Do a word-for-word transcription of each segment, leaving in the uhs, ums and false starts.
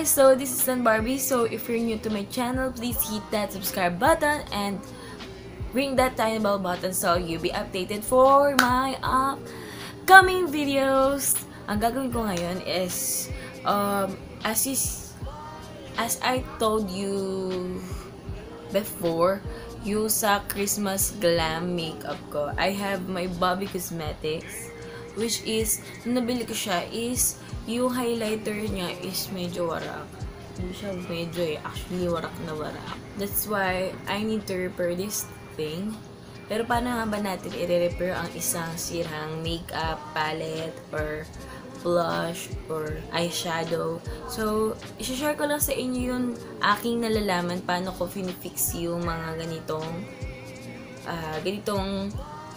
guys, so this is Barbie. So if you're new to my channel, please hit that subscribe button and ring that tiny bell button so you'll be updated for my upcoming videos. Ang gagawin ko ngayon is um, as, is, as I told you before, yung sa Christmas glam makeup ko, I have my Barbie Cosmetics, which is, nabili ko siya is, yung highlighter niya is medyo warak. Hindi siya medyo eh. Actually, warak na warak. That's why I need to repair this thing. Pero paano nga ba natin i-repair ang isang sirang makeup palette or blush or eyeshadow? So, isashare ko lang sa inyo yung aking nalalaman paano ko finifix yung mga ganitong uh, ganitong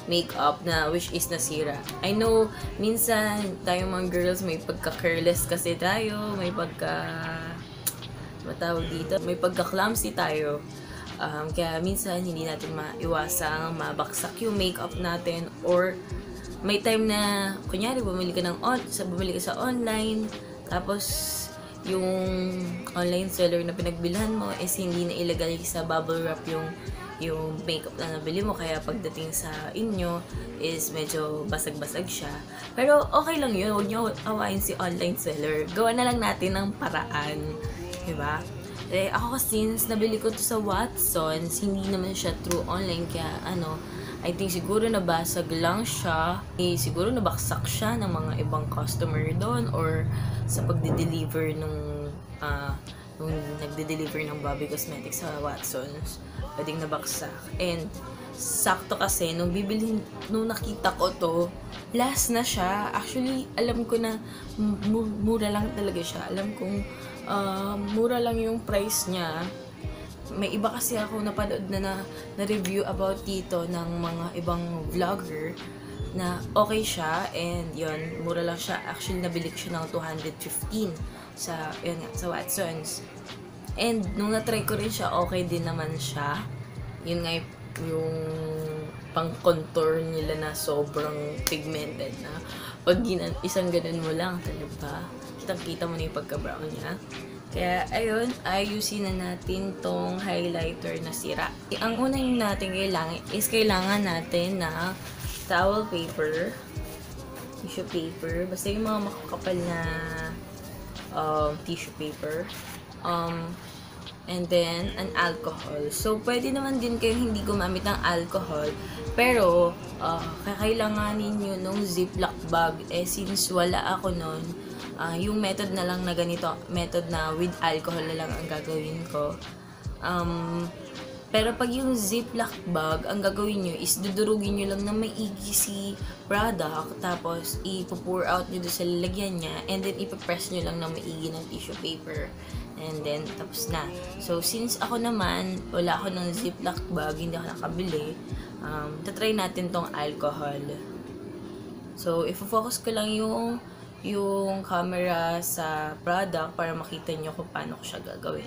makeup na which is nasira. I know, minsan tayo mga girls may pagka-careless kasi tayo, may pagka matawag dito, may pagka-clumsy tayo. Um, kaya minsan hindi natin maiwasang mabaksak yung makeup natin, or may time na kunyari bumili ka ng on, sa bumili ka sa online, tapos yung online seller na pinagbilhan mo is hindi na ilagay sa bubble wrap yung yung makeup na nabili mo, kaya pagdating sa inyo is medyo basag-basag siya. Pero okay lang yun, huwag nyo awayin si online seller. Gawa na lang natin ng paraan, diba? Eh, ako kasi, since nabili ko to sa Watsons, hindi naman siya through online, kaya ano, I think siguro nabasag lang siya. Eh, siguro nabaksak siya ng mga ibang customer doon or sa pagde-deliver nung ah, uh, nung nagde-deliver ng Barbie Cosmetics sa Watsons, pwedeng nabaksak. And sakto kasi nung bibilhin, nung nakita ko to, last na siya. Actually, alam ko na mura lang talaga siya. Alam kong uh, mura lang yung price niya. May iba kasi ako napanood na na, na review about dito ng mga ibang vlogger na okay siya, and yon, mura lang siya. Actually, nabili ko siya ng two hundred fifteen sa, yun nga, sa Watsons. And nung na-try ko rin siya, okay din naman siya. Yun nga yung pang-contour nila na sobrang pigmented na. Pag isang ganun mo lang, talaga, kitang-kita mo na yung pagka-brown niya. Kaya, ayun, ayusin na natin tong highlighter na sira. Ang una yung natin kailangan is kailangan natin na towel paper, tissue paper, basta yung mga makakapal na Um, tissue paper, um, and then an alcohol. So, pwede naman din kayo hindi gumamit ng alcohol, pero uh, kakailanganin nyo nung ziplock bag. Eh, since wala ako nun, uh, yung method na lang na ganito, method na with alcohol na lang ang gagawin ko. Um, pero pag yung ziplock bag, ang gagawin nyo is dudurugin nyo lang ng maigi si product, tapos ipo-pour out nyo doon sa lalagyan niya, and then ipapress nyo lang na maigi ng tissue paper, and then tapos na. So, since ako naman, wala ako ng ziplock bag, hindi ako nakabili, um, tatry natin tong alcohol. So, ifo-focus ko lang yung yung camera sa product para makita nyo kung paano ko siya gagawin.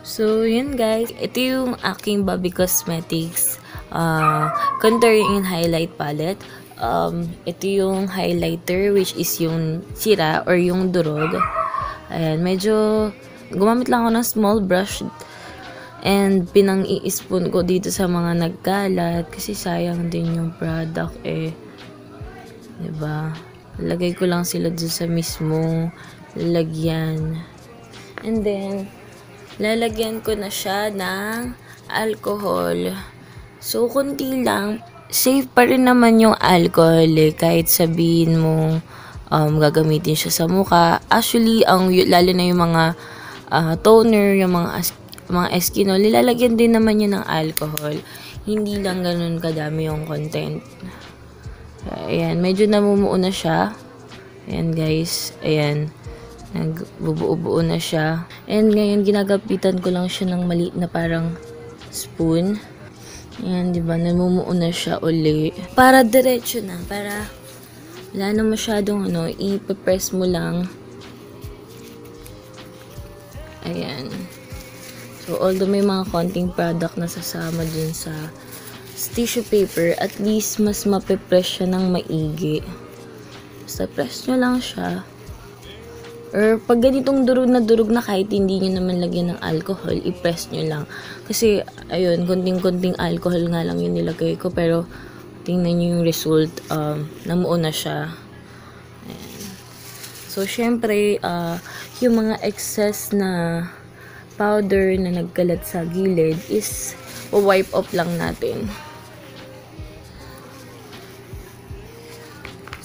So, yun guys, ito yung aking Barbie Cosmetics Uh, contouring and highlight palette. Um, ito yung highlighter which is yung sira or yung durog. Ayan, medyo gumamit lang ako ng small brush and pinang-i-spoon ko dito sa mga nagkalat kasi sayang din yung product eh. Diba? Lagay ko lang sila dun sa mismong lalagyan. And then, lalagyan ko na siya ng alcohol. So, konti lang. Safe pa rin naman yung alcohol eh. Kahit sabihin mo um, gagamitin siya sa mukha. Actually, ang, lalo na yung mga uh, toner, yung mga, as, mga Eskinol, nilalagyan din naman yun ng alcohol. Hindi lang ganun kadami yung content. Ayan, medyo namumuo na siya. Ayan guys, ayan. Nagbubuo-buo na siya. And ngayon, ginagapitan ko lang siya ng maliit na parang spoon. Ayan, diba? Namumuo na siya uli. Para diretso na. Para wala na masyadong ano. Ipapress mo lang. Ayan. So, although may mga konting product na sasama dun sa tissue paper, at least mas mapipress siya ng maigi. Basta press nyo lang siya. Or pag ganitong durog na durog na kahit hindi nyo naman lagyan ng alcohol, i-press nyo lang. Kasi, ayun, konting-konting alcohol nga lang yung nilagay ko. Pero, tingnan nyo yung result. Um, namuo na siya. Ayan. So, syempre, uh, yung mga excess na powder na nagkalat sa gilid is wipe off lang natin.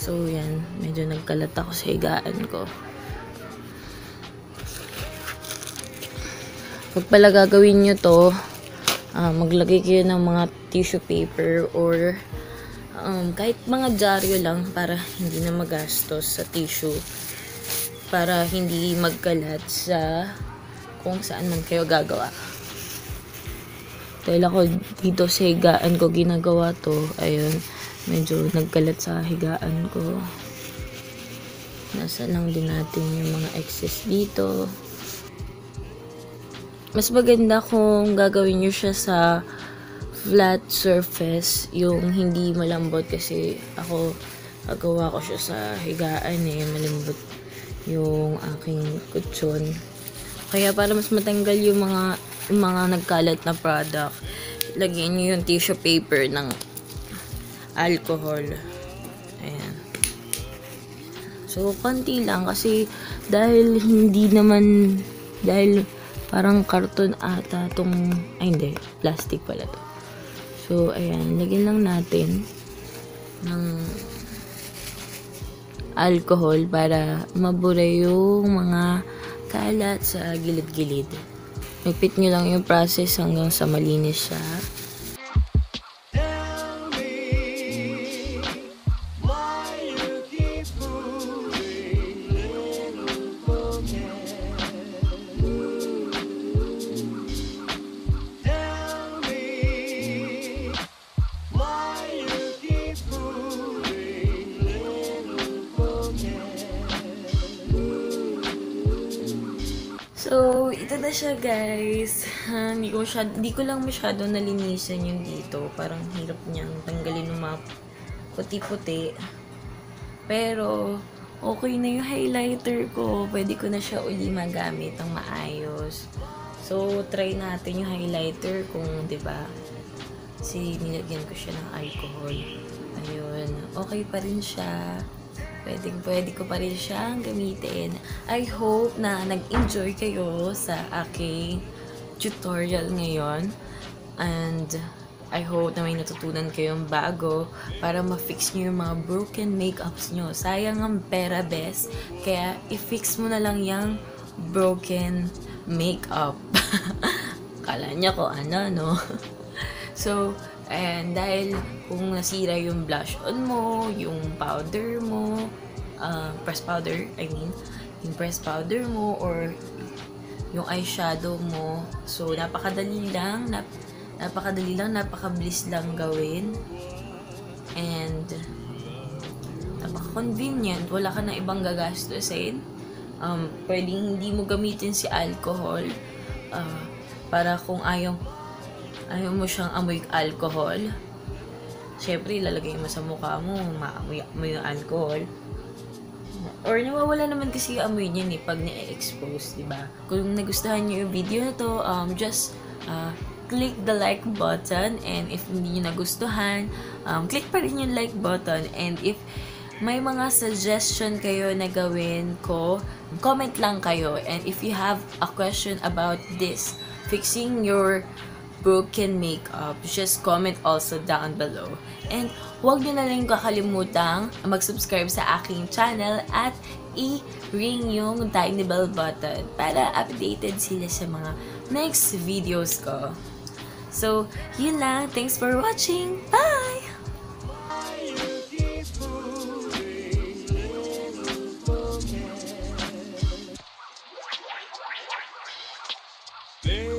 So, yan. Medyo nagkalat ako sa higaan ko. Pag pala gagawin nyo to, uh, maglagay kayo ng mga tissue paper or um, kahit mga dyaryo lang para hindi na magastos sa tissue, para hindi magkalat sa kung saan man kayo gagawa. Dahil ako dito sa higaan ko ginagawa to, ayun, medyo nagkalat sa higaan ko. Nasa lang din natin yung mga excess dito. Mas maganda kung gagawin nyo siya sa flat surface, yung hindi malambot, kasi ako, nagawa ko siya sa higaan eh, malambot yung aking kutsyon. Kaya para mas matanggal yung mga, yung mga nagkalat na product, lagyan nyo yung tissue paper ng alcohol. Ayan. So, konti lang kasi dahil hindi naman, dahil parang karton ata itong, ay hindi, plastic pala to. So, ayan, lagyan lang natin ng alcohol para mabura yung mga kalat sa gilid-gilid. Repeat nyo lang yung process hanggang sa malinis siya. So, ito na siya, guys. Ha, hindi, ko siya, hindi ko lang masyado nalinisan yung dito. Parang hirap niyang tanggalin ng mga puti-puti. Pero, okay na yung highlighter ko. Pwede ko na siya uli magamit ng maayos. So, try natin yung highlighter kung, di ba? Kasi nilagyan ko siya ng alcohol. Ayun. Okay pa rin siya. Pwedeng pwede ko pa rin siyang gamitin. I hope na nag-enjoy kayo sa aking tutorial ngayon. And I hope na may natutunan kayong bago para ma-fix nyo yung mga broken makeups nyo. Sayang ang pera, bes. Kaya i-fix mo na lang yung broken makeup. Kala niya ko ano, no? So, and dahil kung nasira yung blush on mo, yung powder mo, uh, press powder, I mean, yung press powder mo, or yung eyeshadow mo, so napakadali lang, nap napakadali lang, napakabilis lang gawin. And napaka-convenient, wala ka na ibang gagastusin. Um, pwedeng hindi mo gamitin si alcohol uh, para kung ayaw ayaw mo siyang amoy alcohol, syempre ilalagay mo sa mukha mo, maamoy mo yung alcohol. Or nawawala naman kasi yung amoy niya ni eh, pag ni-expose, diba? Kung nagustuhan niyo yung video na to, um, just uh, click the like button, and if hindi niyo nagustuhan, um, click pa rin yung like button, and if may mga suggestion kayo na gawin ko, comment lang kayo, and if you have a question about this, fixing your broken makeup, just comment also down below. And huwag nyo na rin kakalimutang mag-subscribe sa aking channel at i-ring yung tiny bell button para updated sila sa mga next videos ko. So, yun lang. Thanks for watching. Bye! Hey.